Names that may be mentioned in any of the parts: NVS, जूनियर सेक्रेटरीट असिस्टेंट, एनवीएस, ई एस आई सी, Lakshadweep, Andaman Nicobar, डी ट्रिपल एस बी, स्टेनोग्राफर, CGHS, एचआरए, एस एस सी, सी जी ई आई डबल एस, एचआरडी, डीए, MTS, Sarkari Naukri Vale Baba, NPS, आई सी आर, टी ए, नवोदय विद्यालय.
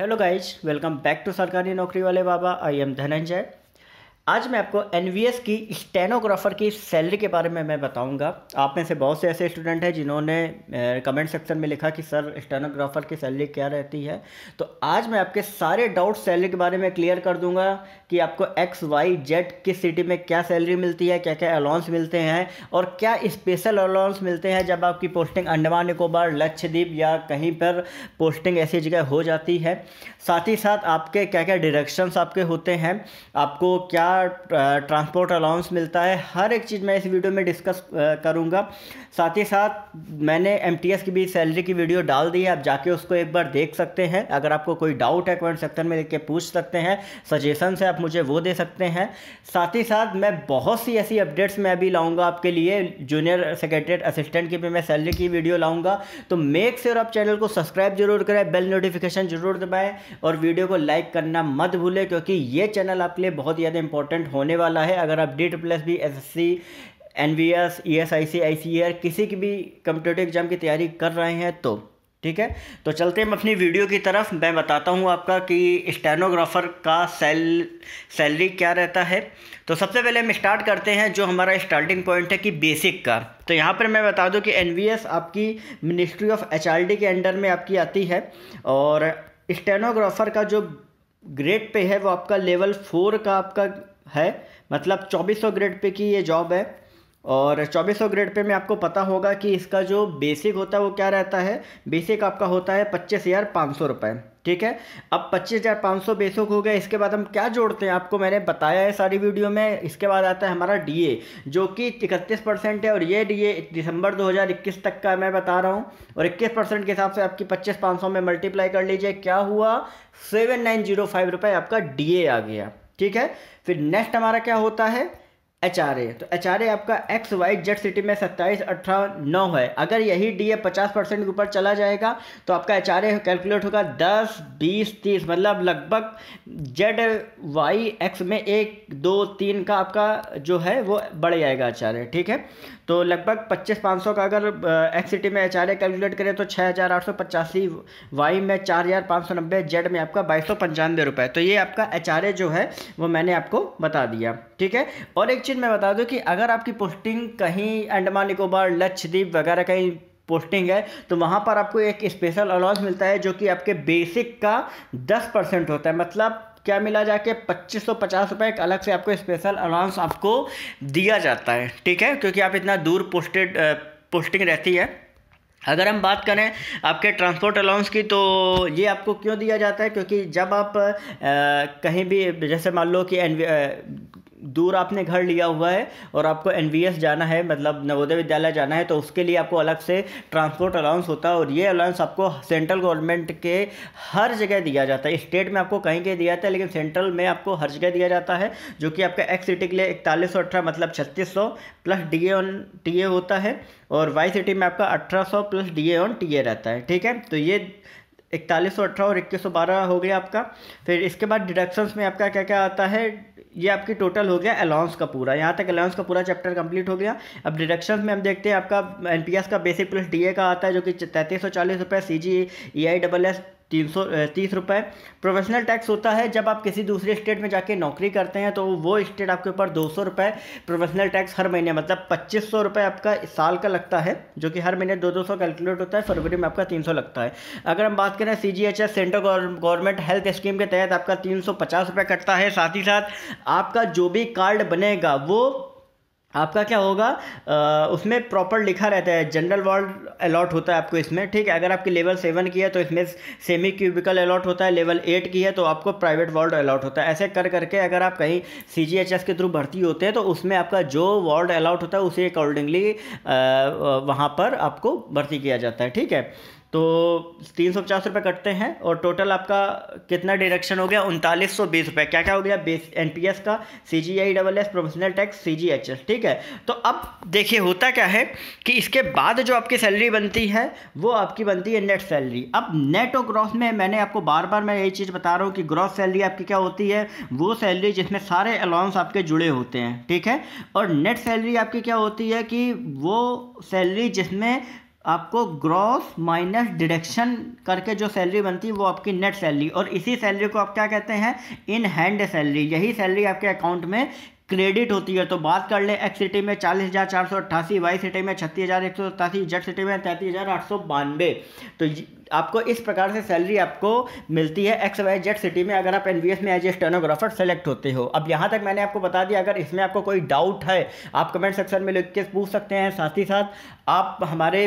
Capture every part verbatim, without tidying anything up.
Hello guys, welcome back to सरकारी नौकरी वाले बाबा। I am Dhananjay. आज मैं आपको एनवीएस की स्टेनोग्राफर की सैलरी के बारे में मैं बताऊंगा। आप में से बहुत से ऐसे स्टूडेंट हैं जिन्होंने कमेंट सेक्शन में लिखा कि सर स्टेनोग्राफर की सैलरी क्या रहती है, तो आज मैं आपके सारे डाउट्स सैलरी के बारे में क्लियर कर दूंगा कि आपको एक्स वाई जेड किस सिटी में क्या सैलरी मिलती है, क्या क्या अलाउंस मिलते हैं और क्या स्पेशल अलाउंस मिलते हैं जब आपकी पोस्टिंग अंडमान निकोबार, लक्षद्वीप या कहीं पर पोस्टिंग ऐसी जगह हो जाती है। साथ ही साथ आपके क्या क्या डायरेक्शंस आपके होते हैं, आपको क्या ट्रांसपोर्ट अलाउंस मिलता है, हर एक चीज़ मैं इस वीडियो में डिस्कस करूंगा। साथ ही साथ मैंने एमटीएस की भी सैलरी की वीडियो डाल दी है, आप जाके उसको एक बार देख सकते हैं। अगर आपको कोई डाउट है कमेंट सेक्शन में लिख के पूछ सकते हैं, सजेशन से आप मुझे वो दे सकते हैं। साथ ही साथ मैं बहुत सी ऐसी अपडेट्स मैं अभी लाऊंगा आपके लिए, जूनियर सेक्रेटरीट असिस्टेंट की भी मैं सैलरी की वीडियो लाऊंगा। तो मेक श्योर आप चैनल को सब्सक्राइब जरूर करें, बेल नोटिफिकेशन जरूर दबाएँ और वीडियो को लाइक करना मत भूलें, क्योंकि ये चैनल आपके लिए बहुत ज़्यादा इंपॉर्टेंट होने वाला है। अगर आप डी ट्रिपल एस बी, एस एस सी, N V S, ई एस आई सी, आई सी आर किसी की भी कम्पिटेटिव एग्जाम की तैयारी कर रहे हैं तो ठीक है। तो चलते हम अपनी वीडियो की तरफ। मैं बताता हूं आपका कि स्टेनोग्राफर का सेल सैलरी क्या रहता है। तो सबसे पहले हम स्टार्ट करते हैं जो हमारा स्टार्टिंग पॉइंट है कि बेसिक का। तो यहाँ पर मैं बता दूं कि एनवीएस आपकी मिनिस्ट्री ऑफ एचआरडी के अंडर में आपकी आती है और स्टेनोग्राफर का जो ग्रेड पे है वो आपका लेवल फोर का आपका है, मतलब चौबीस सौ ग्रेड पे की ये जॉब है। और चौबीस सौ ग्रेड पे में आपको पता होगा कि इसका जो बेसिक होता है वो क्या रहता है। बेसिक आपका होता है पच्चीस हज़ार पाँच सौ रुपये, ठीक है। अब पच्चीस हज़ार पाँच सौ बेसिक हो गया, इसके बाद हम क्या जोड़ते हैं आपको मैंने बताया है सारी वीडियो में। इसके बाद आता है हमारा डीए जो कि इकतीस परसेंट है और ये डीए दिसंबर दो हज़ार इक्कीस तक का मैं बता रहा हूँ और इक्कीस परसेंट के हिसाब से आपकी पच्चीस पाँच सौ में मल्टीप्लाई कर लीजिए, क्या हुआ सेवन नाइन जीरो फाइव रुपये आपका डीए आ गया, ठीक है। फिर नेक्स्ट हमारा क्या होता है एचआरए। तो एचआरए आपका एक्स वाई जेड सिटी में सत्ताईस अठारह नौ है। अगर यही डीए पचास परसेंट के ऊपर चला जाएगा तो आपका एचआरए कैलकुलेट होगा दस बीस तीस, मतलब लगभग जेड वाई एक्स में एक दो तीन का आपका जो है वो बढ़ जाएगा एचआरए, ठीक है। तो लगभग पच्चीस पाँच सौ का अगर एक्स सिटी में एचआरए कैलकुलेट करें तो छः हज़ार आठ सौ पचासी, वाई में चार हज़ार पाँच सौ नब्बे, जेड में आपका बाईस सौ पंचानवे रुपये। तो ये आपका एचआरए जो है वो मैंने आपको बता दिया, ठीक है। और एक चीज़ मैं बता दूं कि अगर आपकी पोस्टिंग कहीं अंडमान निकोबार, लक्षद्वीप वगैरह कहीं पोस्टिंग है तो वहाँ पर आपको एक स्पेशल अलाउंस मिलता है जो कि आपके बेसिक का दस परसेंट होता है, मतलब क्या मिला जाके पच्चीस सौ पचास रुपये एक अलग से आपको स्पेशल अलाउंस आपको दिया जाता है, ठीक है, क्योंकि आप इतना दूर पोस्टेड पोस्टिंग रहती है। अगर हम बात करें आपके ट्रांसपोर्ट अलाउंस की तो ये आपको क्यों दिया जाता है, क्योंकि जब आप आ, कहीं भी जैसे मान लो कि एनवी दूर आपने घर लिया हुआ है और आपको एनवीएस जाना है, मतलब नवोदय विद्यालय जाना है, तो उसके लिए आपको अलग से ट्रांसपोर्ट अलाउंस होता है और ये अलाउंस आपको सेंट्रल गवर्नमेंट के हर जगह दिया जाता है। स्टेट में आपको कहीं कहीं दिया जाता है लेकिन सेंट्रल में आपको हर जगह दिया जाता है, जो कि आपका एक्स सिटी के लिए इकतालीस सौ अठारह मतलब छत्तीस सौ plus D A on टी ए होता है और वाई सिटी में आपका अठारह सौ plus D A on टी ए रहता है, ठीक है। तो ये इकतालीस सौ अठारह और इक्कीस सौ बारह हो गया आपका। फिर इसके बाद डिडक्शंस में आपका क्या क्या आता है, ये आपकी टोटल हो गया अलाउंस का पूरा, यहाँ तक अलाउंस का पूरा चैप्टर कंप्लीट हो गया। अब डिडक्शंस में हम देखते हैं आपका एनपीएस का बेसिक प्लस डीए का आता है जो कि तैंतीस सौ चालीस रुपये, सी जी ई आई डबल एस तीन सौ तीस रुपये। प्रोफेशनल टैक्स होता है जब आप किसी दूसरे स्टेट में जाके नौकरी करते हैं तो वो स्टेट आपके ऊपर दो सौ रुपये प्रोफेशनल टैक्स हर महीने, मतलब पच्चीस सौ रुपये आपका साल का लगता है जो कि हर महीने दो दो सौ कैलकुलेट होता है, फरवरी में आपका तीन सौ लगता है। अगर हम बात करें C G H S central government health scheme के तहत आपका तीन सौ पचास रुपये कटता है। साथ ही साथ आपका जो भी कार्ड बनेगा वो आपका क्या होगा आ, उसमें प्रॉपर लिखा रहता है, जनरल वार्ड अलॉट होता है आपको इसमें, ठीक है। अगर आपकी लेवल सेवन की है तो इसमें सेमी क्यूबिकल अलॉट होता है, लेवल एट की है तो आपको प्राइवेट वार्ड अलॉट होता है। ऐसे कर करके अगर आप कहीं सीजीएचएस के थ्रू भर्ती होते हैं तो उसमें आपका जो वार्ड अलॉट होता है उसी अकॉर्डिंगली वहाँ पर आपको भर्ती किया जाता है, ठीक है। तो तीन सौ पचास रुपये कटते हैं और टोटल आपका कितना डिडक्शन हो गया उनतालीस सौ बीस रुपये। क्या क्या हो गया, बेस एनपीएस का, C G I double S, professional tax, C G H S, ठीक है। तो अब देखिए होता क्या है कि इसके बाद जो आपकी सैलरी बनती है वो आपकी बनती है नेट सैलरी। अब नेट और ग्रॉस में मैंने आपको बार बार मैं यही चीज़ बता रहा हूँ कि ग्रॉस सैलरी आपकी क्या होती है, वो सैलरी जिसमें सारे अलाउंस आपके जुड़े होते हैं, ठीक है। और नेट सैलरी आपकी क्या होती है कि वो सैलरी जिसमें आपको ग्रॉस माइनस डिडक्शन करके जो सैलरी बनती है वो आपकी नेट सैलरी, और इसी सैलरी को आप क्या कहते हैं, इन हैंड सैलरी। यही सैलरी आपके अकाउंट में क्रेडिट होती है। तो बात कर ले, एक्स सिटी में चालीस हज़ार चार सौ अट्ठासी, वाई सिटी में छत्तीस हज़ार एक सौ सतासी, जेड सिटी में तैंतीस हज़ार आठ सौ बानवे। तो आपको इस प्रकार से सैलरी आपको मिलती है एक्स वाई जेड सिटी में, अगर आप एनवीएस में एज ए स्टेनोग्राफर सेलेक्ट होते हो। अब यहाँ तक मैंने आपको बता दिया। अगर इसमें आपको कोई डाउट है आप कमेंट सेक्शन में लिख के पूछ सकते हैं, साथ ही साथ आप हमारे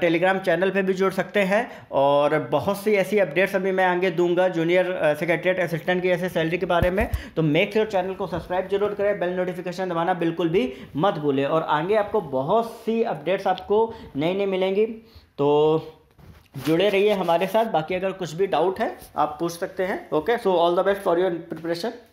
टेलीग्राम चैनल पर भी जुड़ सकते हैं, और बहुत सी ऐसी अपडेट्स अभी मैं आगे दूंगा जूनियर सेक्रेटरीट असिस्टेंट की ऐसे सैलरी के बारे में। तो मेक श्योर चैनल को सब्सक्राइब जरूर करें, बेल नोटिफिकेशन दबाना बिल्कुल भी मत भूलें, और आगे आपको बहुत सी अपडेट्स आपको नई नई मिलेंगी। तो जुड़े रहिए हमारे साथ। बाकी अगर कुछ भी डाउट है आप पूछ सकते हैं। Okay, so all the best for your preparation.